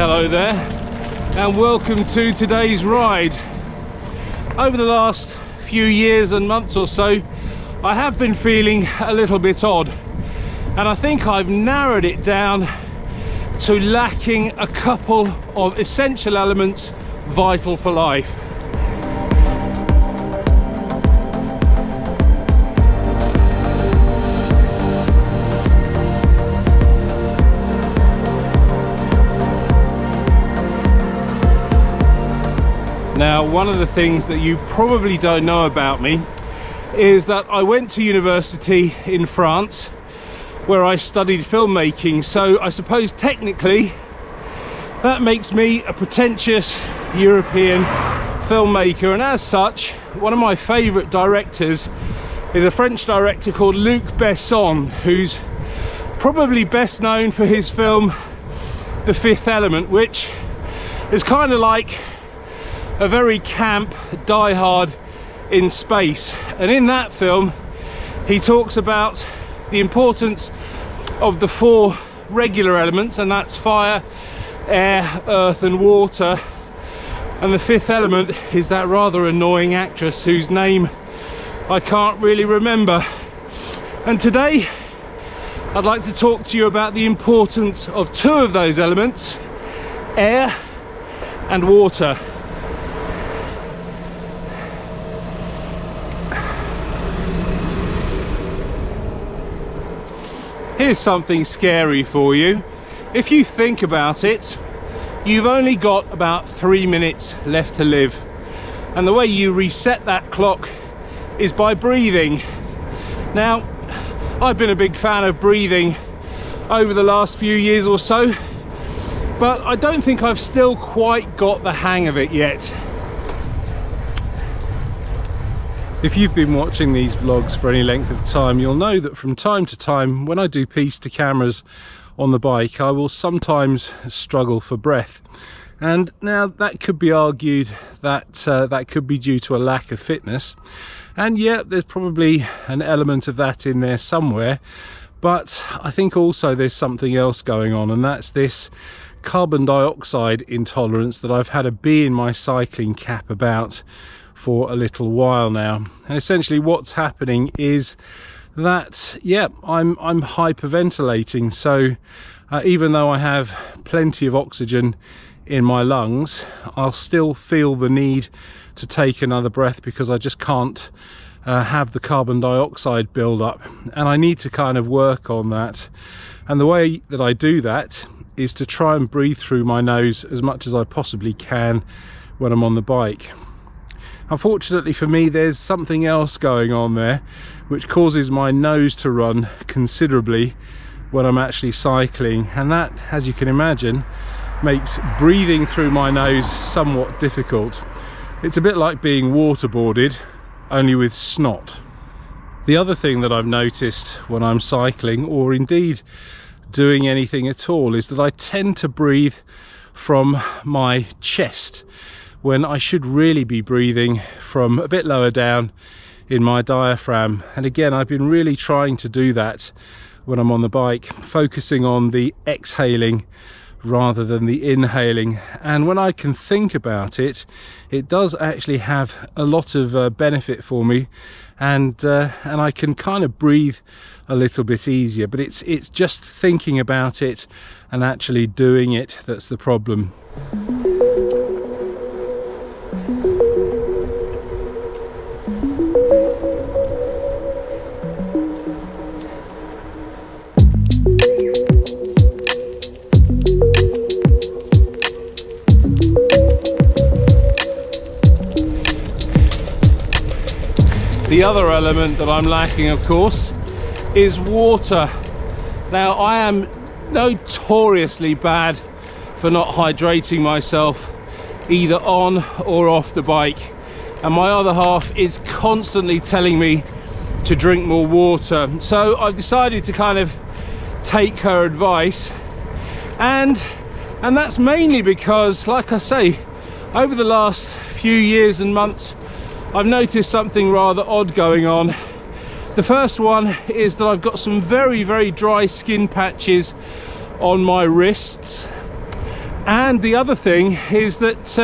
Hello there, and welcome to today's ride. Over the last few years and months or so, I have been feeling a little bit odd, and I think I've narrowed it down to lacking a couple of essential elements vital for life. Now, one of the things that you probably don't know about me is that I went to university in France where I studied filmmaking, so I suppose technically that makes me a pretentious European filmmaker, and as such one of my favourite directors is a French director called Luc Besson, who's probably best known for his film The Fifth Element, which is kind of like a very camp Die Hard in space. And in that film he talks about the importance of the four regular elements, and that's fire, air, earth and water, and the fifth element is that rather annoying actress whose name I can't really remember. And today I'd like to talk to you about the importance of two of those elements, air and water. Here's something scary for you. If you think about it, you've only got about 3 minutes left to live. And the way you reset that clock is by breathing. Now, I've been a big fan of breathing over the last few years or so, but I don't think I've still quite got the hang of it yet. If you've been watching these vlogs for any length of time, you'll know that from time to time when I do piece to cameras on the bike, I will sometimes struggle for breath. And now that could be argued that that could be due to a lack of fitness. And yeah, there's probably an element of that in there somewhere. But I think also there's something else going on, and that's this carbon dioxide intolerance that I've had a bee in my cycling cap about for a little while now. And essentially what's happening is that, yeah, I'm hyperventilating. So even though I have plenty of oxygen in my lungs, I'll still feel the need to take another breath because I just can't have the carbon dioxide build up, and I need to kind of work on that. And the way that I do that is to try and breathe through my nose as much as I possibly can when I'm on the bike. Unfortunately for me, there's something else going on there which causes my nose to run considerably when I'm actually cycling, and that, as you can imagine, makes breathing through my nose somewhat difficult. It's a bit like being waterboarded, only with snot. The other thing that I've noticed when I'm cycling, or indeed doing anything at all, is that I tend to breathe from my chest when I should really be breathing from a bit lower down in my diaphragm. And again, I've been really trying to do that when I'm on the bike, focusing on the exhaling rather than the inhaling. And when I can think about it, it does actually have a lot of benefit for me, and I can kind of breathe a little bit easier. But it's just thinking about it and actually doing it that's the problem. The other element that I'm lacking, of course, is water. Now, I am notoriously bad for not hydrating myself either on or off the bike, and my other half is constantly telling me to drink more water. So I've decided to kind of take her advice, and that's mainly because, like I say, over the last few years and months I've noticed something rather odd going on. The first one is that I've got some very, very dry skin patches on my wrists, And the other thing is that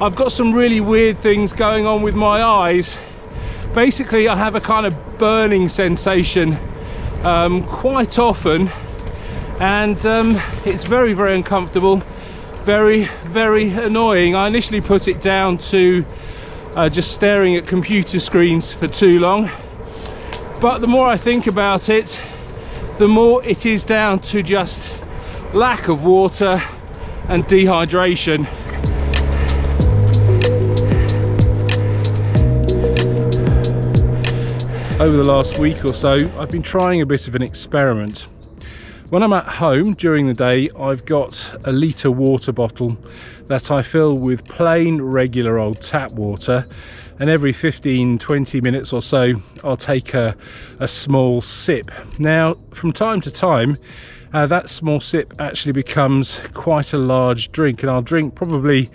I've got some really weird things going on with my eyes. Basically, I have a kind of burning sensation quite often, and it's very, very uncomfortable, very, very annoying. I initially put it down to just staring at computer screens for too long, but the more I think about it, the more it is down to just lack of water and dehydration. Over the last week or so, I've been trying a bit of an experiment. When I'm at home during the day, I've got a litre water bottle that I fill with plain, regular old tap water, and every 15-20 minutes or so, I'll take a small sip. Now, from time to time, that small sip actually becomes quite a large drink, and I'll drink probably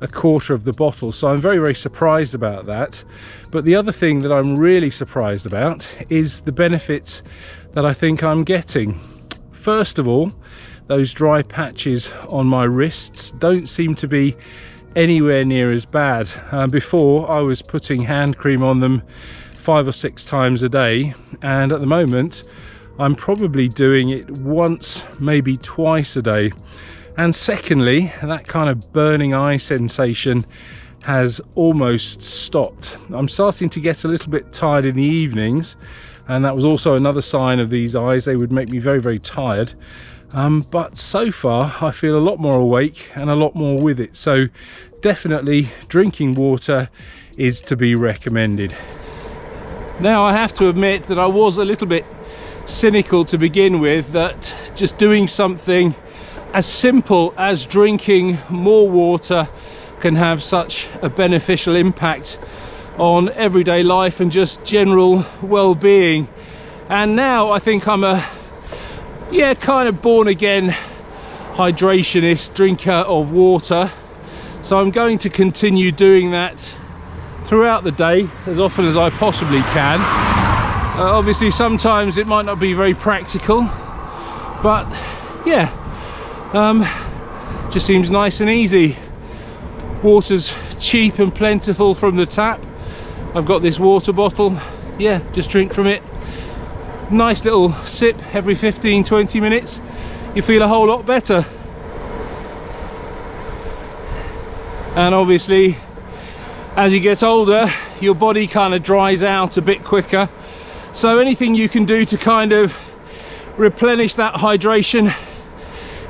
a quarter of the bottle, so I'm very, very surprised about that. But the other thing that I'm really surprised about is the benefits that I think I'm getting. First of all, those dry patches on my wrists don't seem to be anywhere near as bad. Before, I was putting hand cream on them 5 or 6 times a day, and at the moment I'm probably doing it once, maybe twice a day. And secondly, that kind of burning eye sensation has almost stopped. I'm starting to get a little bit tired in the evenings, and that was also another sign of these eyes. They would make me very, very tired. But so far, I feel a lot more awake and a lot more with it. So definitely drinking water is to be recommended. Now, I have to admit that I was a little bit cynical to begin with, that just doing something as simple as drinking more water can have such a beneficial impact on everyday life and just general well-being. And now I think I'm a kind of born again hydrationist, drinker of water, so I'm going to continue doing that throughout the day as often as I possibly can. Obviously sometimes it might not be very practical, but yeah, just seems nice and easy. Water's cheap and plentiful from the tap. I've got this water bottle, yeah, just drink from it. Nice little sip every 15-20 minutes. You feel a whole lot better. And obviously, as you get older, your body kind of dries out a bit quicker. So anything you can do to kind of replenish that hydration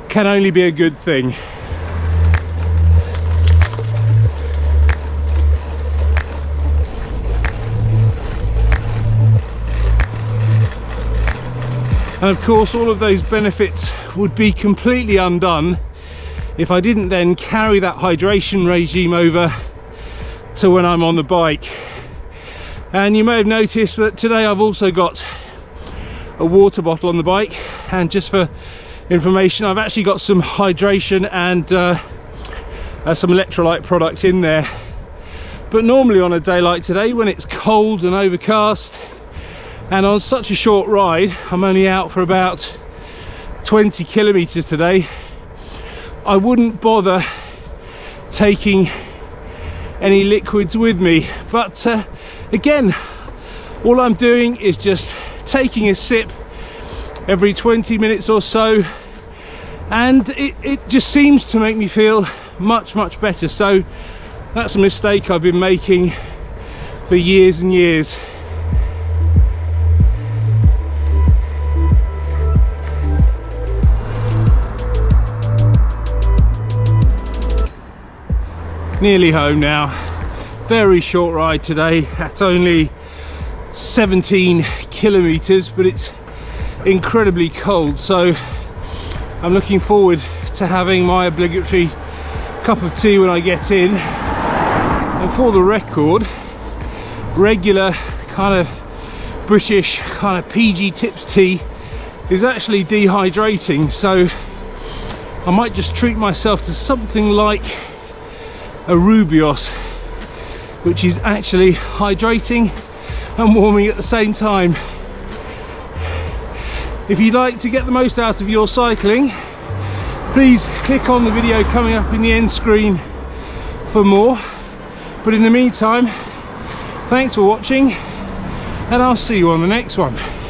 can only be a good thing. And of course, all of those benefits would be completely undone if I didn't then carry that hydration regime over to when I'm on the bike. And you may have noticed that today I've also got a water bottle on the bike, and just for information, I've actually got some hydration and some electrolyte product in there. But normally on a day like today, when it's cold and overcast, and on such a short ride, I'm only out for about 20 kilometers today, I wouldn't bother taking any liquids with me. But again, all I'm doing is just taking a sip every 20 minutes or so, and it just seems to make me feel much, much better. So that's a mistake I've been making for years and years. Nearly home now. Very short ride today at only 17 kilometers, but it's incredibly cold, so I'm looking forward to having my obligatory cup of tea when I get in. And for the record, regular kind of British kind of PG Tips tea is actually dehydrating, so I might just treat myself to something like a Rubios, which is actually hydrating and warming at the same time. If you'd like to get the most out of your cycling, Please click on the video coming up in the end screen for more. But in the meantime, thanks for watching, and I'll see you on the next one.